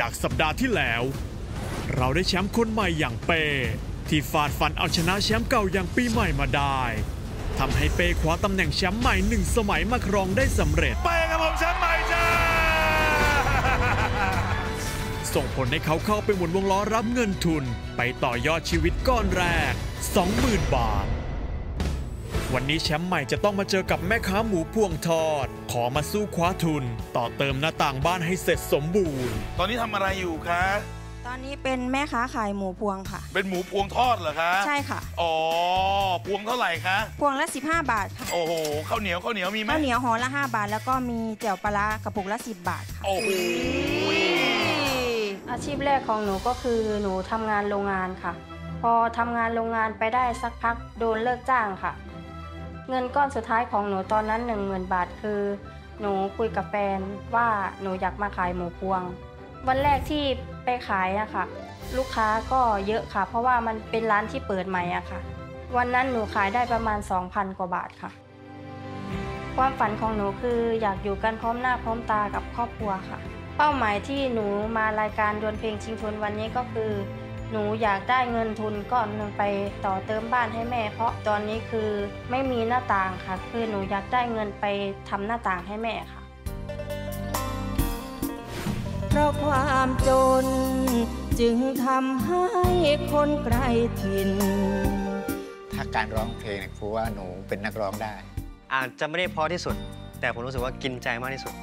จากสัปดาห์ที่แล้วเราได้แชมป์คนใหม่อย่างเป้ที่ฟาดฟันเอาชนะแชมป์เก่าอย่างปีใหม่มาได้ทำให้เป้คว้าตำแหน่งแชมป์ใหม่1สมัยมาครองได้สำเร็จเป้กับผมแชมป์ใหม่จ้าส่งผลให้เขาเข้าไปหมุนวงล้อรับเงินทุนไปต่อยอดชีวิตก้อนแรก 20,000 บาทวันนี้แชมป์ใหม่จะต้องมาเจอกับแม่ค้าหมูพวงทอดขอมาสู้คว้าทุนต่อเติมหน้าต่างบ้านให้เสร็จสมบูรณ์ตอนนี้ทำอะไรอยู่คะตอนนี้เป็นแม่ค้าขายหมูพวงค่ะเป็นหมูพวงทอดเหรอคะใช่ค่ะอ๋อพวงเท่าไหร่คะพวงละ15บาทค่ะโอ้โหข้าวเหนียวมีไหมข้าวเหนียวห่อละ5บาทแล้วก็มีแจ่วปลากระปุกละ10บาทค่ะโอ้โหอาชีพแรกของหนูก็คือหนูทำงานโรงงานค่ะพอทำงานโรงงานไปได้สักพักโดนเลิกจ้างค่ะเงินก้อนสุดท้ายของหนูตอนนั้น 10,000 บาทคือหนูคุยกับแฟนว่าหนูอยากมาขายหมูพวงวันแรกที่ไปขายอะค่ะลูกค้าก็เยอะค่ะเพราะว่ามันเป็นร้านที่เปิดใหม่อะค่ะวันนั้นหนูขายได้ประมาณ 2,000 กว่าบาทค่ะความฝันของหนูคืออยากอยู่กันพร้อมหน้าพร้อมตากับครอบครัวค่ะเป้าหมายที่หนูมารายการดวลเพลงชิงทุนวันนี้ก็คือหนูอยากได้เงินทุนก้อนหนึ่งไปต่อเติมบ้านให้แม่เพราะตอนนี้คือไม่มีหน้าต่างค่ะคือหนูอยากได้เงินไปทำหน้าต่างให้แม่ค่ะเพราะความจนจึงทำให้คนไกลถิ่นถ้าการร้องเพลงเนี่ยครูว่าหนูเป็นนักร้องได้อาจจะไม่ได้เพราะที่สุดแต่ผมรู้สึกว่ากินใจมากที่สุด